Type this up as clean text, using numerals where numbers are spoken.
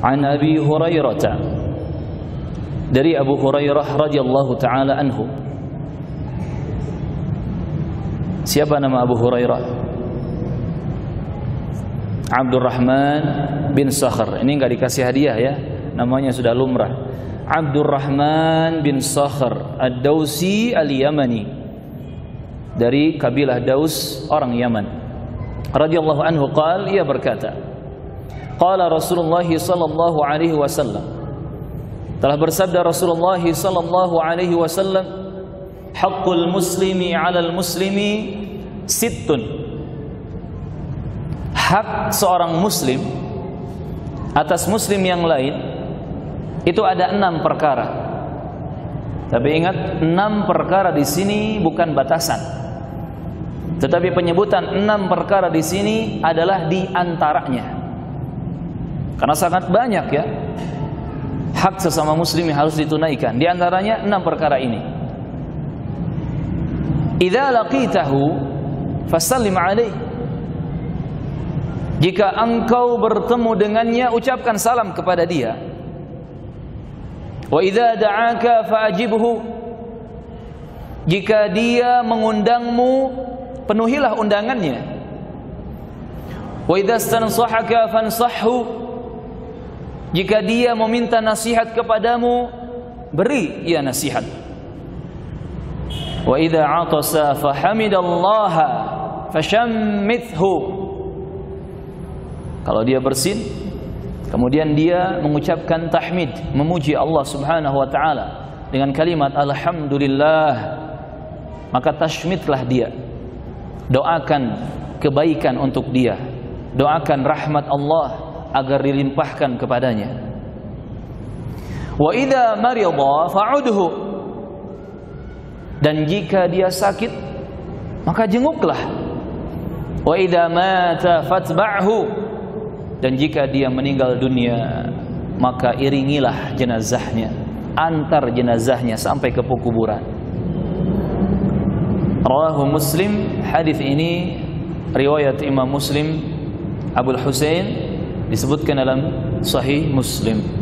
an Abi Hurairah, dari Abu Hurairah radhiyallahu taala anhu. Siapa nama Abu Hurairah? Abdurrahman bin Sakhar. Ini enggak dikasih hadiah ya, namanya sudah lumrah. Abdurrahman bin Sakhar Ad-Dausi Al-Yamani, dari kabilah Daus, orang Yaman. Radhiyallahu anhu qala, ia berkata, qala Rasulullah sallallahu alaihi wasallam, telah bersabda Rasulullah sallallahu alaihi wasallam, haqqul muslimi ala al-muslimi sittun, hak seorang muslim atas muslim yang lain itu ada 6 perkara. Tapi ingat, 6 perkara di sini bukan batasan, tetapi penyebutan 6 perkara di sini adalah di antaranya, karena sangat banyak ya hak sesama muslim yang harus ditunaikan. Di antaranya 6 perkara ini. Idza laqitahu fasallim alaihi, jika engkau bertemu dengannya ucapkan salam kepada dia. Wa idza da'aka fa'ajibhu, jika dia mengundangmu penuhilah undangannya. Wa idza stansahaka fansahhu, jika dia meminta nasihat kepadamu beri ia nasihat. Wa idza 'atasa fahamidallaha fashammithhu, kalau dia bersin kemudian dia mengucapkan tahmid, memuji Allah Subhanahu Wa Taala dengan kalimat alhamdulillah, maka tashmitlah dia, doakan kebaikan untuk dia, doakan rahmat Allah agar dilimpahkan kepadanya. Wa idza marida fa'udhu, dan jika dia sakit maka jenguklah. Wa idza mata fatba'hu, dan jika dia meninggal dunia maka iringilah jenazahnya, antar jenazahnya sampai ke kuburan. Rawahu Muslim. Hadis ini riwayat Imam Muslim, Abu Al-Husain, disebutkan dalam Shahih Muslim.